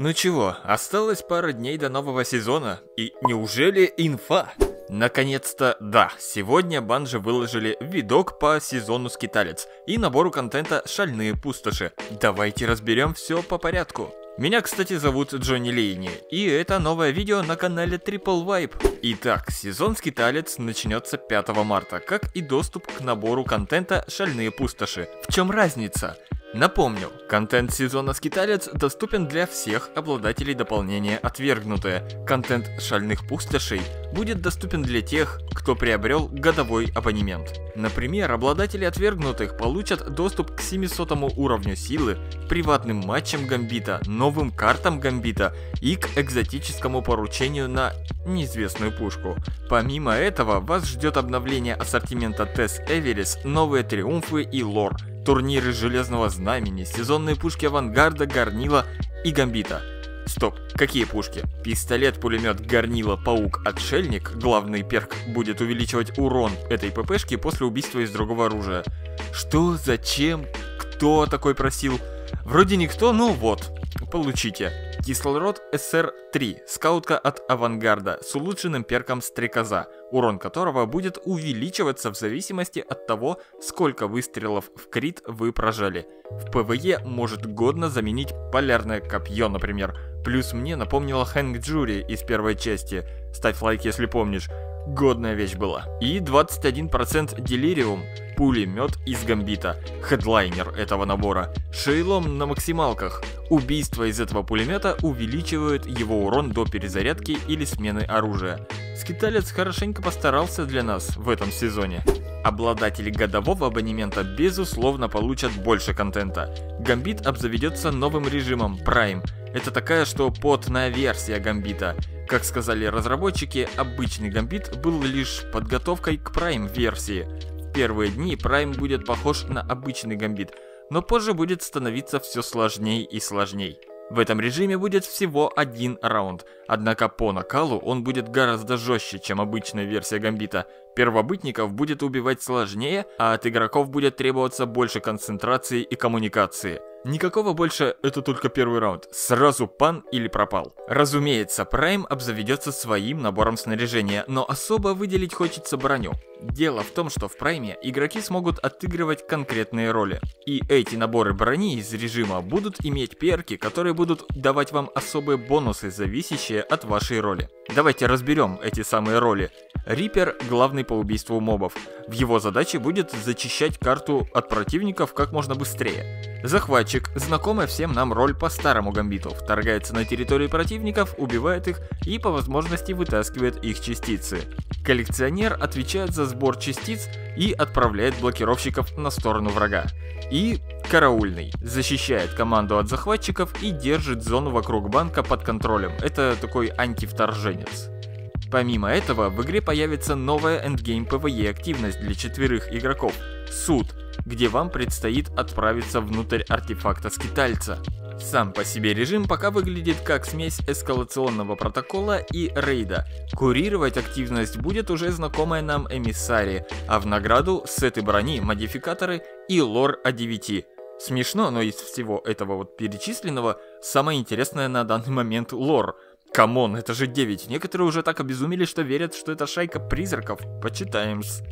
Ну чего, осталось пара дней до нового сезона, и неужели инфа? Наконец-то, да, сегодня Bungie выложили видок по сезону Скиталец и набору контента Шальные пустоши. Давайте разберем все по порядку. Меня, кстати, зовут Джонни Лейни, и это новое видео на канале Triplewipe. Итак, сезон Скиталец начнется 5 марта, как и доступ к набору контента Шальные пустоши. В чем разница? Напомню, контент сезона Скиталец доступен для всех обладателей дополнения Отвергнутые. Контент Шальных пустошей будет доступен для тех, кто приобрел годовой абонемент. Например, обладатели Отвергнутых получат доступ к 700 уровню силы, приватным матчам Гамбита, новым картам Гамбита и к экзотическому поручению на неизвестную пушку. Помимо этого, вас ждет обновление ассортимента Тес Эверис, новые триумфы и лор, турниры Железного Знамени, сезонные пушки Авангарда, Горнила и Гамбита. Стоп, какие пушки? Пистолет, пулемет, Горнила, Паук, Отшельник. Главный перк будет увеличивать урон этой ППшки после убийства из другого оружия. Что? Зачем? Кто такой просил? Вроде никто, но вот. Получите. Кислород SR3, скаутка от Авангарда с улучшенным перком Стрекоза, урон которого будет увеличиваться в зависимости от того, сколько выстрелов в крит вы прожали. В ПВЕ может годно заменить Полярное Копье, например. Плюс мне напомнила Хэнк Джури из первой части. Ставь лайк, если помнишь. Годная вещь была. И 21% Делириум, пулемет из Гамбита, хедлайнер этого набора. Шейлом на максималках. Убийства из этого пулемета увеличивают его урон до перезарядки или смены оружия. Скиталец хорошенько постарался для нас в этом сезоне. Обладатели годового абонемента безусловно получат больше контента. Гамбит обзаведется новым режимом Prime. Это такая, что потная версия Гамбита. Как сказали разработчики, обычный Гамбит был лишь подготовкой к Prime версии. В первые дни Prime будет похож на обычный Гамбит, но позже будет становиться все сложнее и сложнее. В этом режиме будет всего один раунд, однако по накалу он будет гораздо жестче, чем обычная версия Гамбита. Первобытников будет убивать сложнее, а от игроков будет требоваться больше концентрации и коммуникации. Никакого больше «это только первый раунд», сразу пан или пропал. Разумеется, Prime обзаведется своим набором снаряжения, но особо выделить хочется броню. Дело в том, что в Prime игроки смогут отыгрывать конкретные роли. И эти наборы брони из режима будут иметь перки, которые будут давать вам особые бонусы, зависящие от вашей роли. Давайте разберем эти самые роли. Рипер – главный по убийству мобов. В его задаче будет зачищать карту от противников как можно быстрее. Захватчик, знакомая всем нам роль по старому Гамбиту, вторгается на территории противников, убивает их и по возможности вытаскивает их частицы. Коллекционер отвечает за сбор частиц и отправляет блокировщиков на сторону врага. И Караульный защищает команду от захватчиков и держит зону вокруг банка под контролем. Это такой антивторженец. Помимо этого, в игре появится новая эндгейм ПВЕ активность для 4 игроков – Суд, где вам предстоит отправиться внутрь артефакта Скитальца. Сам по себе режим пока выглядит как смесь эскалационного протокола и рейда. Курировать активность будет уже знакомая нам Эмиссари, а в награду сеты брони, модификаторы и лор А9. Смешно, но из всего этого вот перечисленного самое интересное на данный момент лор. Камон, это же 9, некоторые уже так обезумели, что верят, что это шайка призраков, почитаем-с.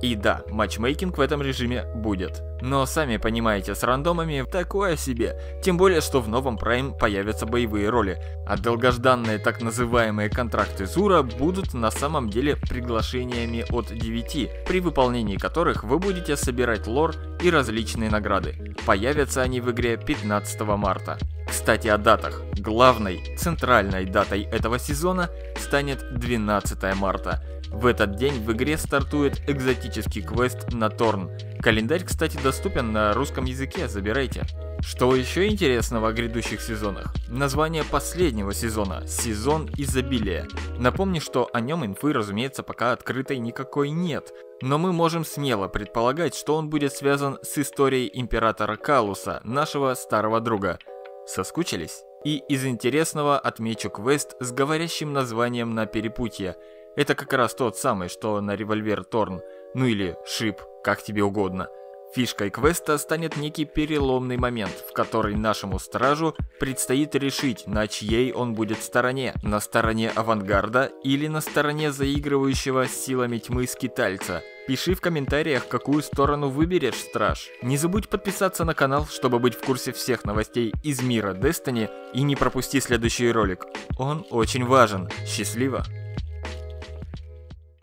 И да, матчмейкинг в этом режиме будет. Но сами понимаете, с рандомами такое себе. Тем более, что в новом Prime появятся боевые роли. А долгожданные так называемые контракты Зура будут на самом деле приглашениями от 9, при выполнении которых вы будете собирать лор и различные награды. Появятся они в игре 15 марта. Кстати, о датах. Главной, центральной датой этого сезона станет 12 марта. В этот день в игре стартует экзотический квест на Торн. Календарь, кстати, доступен на русском языке, забирайте. Что еще интересного о грядущих сезонах? Название последнего сезона – Сезон Изобилия. Напомню, что о нем инфы, разумеется, пока открытой никакой нет. Но мы можем смело предполагать, что он будет связан с историей императора Калуса, нашего старого друга. Соскучились? И из интересного отмечу квест с говорящим названием «На перепутье». Это как раз тот самый, что на револьвер Торн, ну или Шип, как тебе угодно. Фишкой квеста станет некий переломный момент, в который нашему стражу предстоит решить, на чьей он будет стороне, на стороне авангарда или на стороне заигрывающего с силами тьмы скитальца. Пиши в комментариях, какую сторону выберешь, страж. Не забудь подписаться на канал, чтобы быть в курсе всех новостей из мира Destiny, и не пропусти следующий ролик. Он очень важен. Счастливо!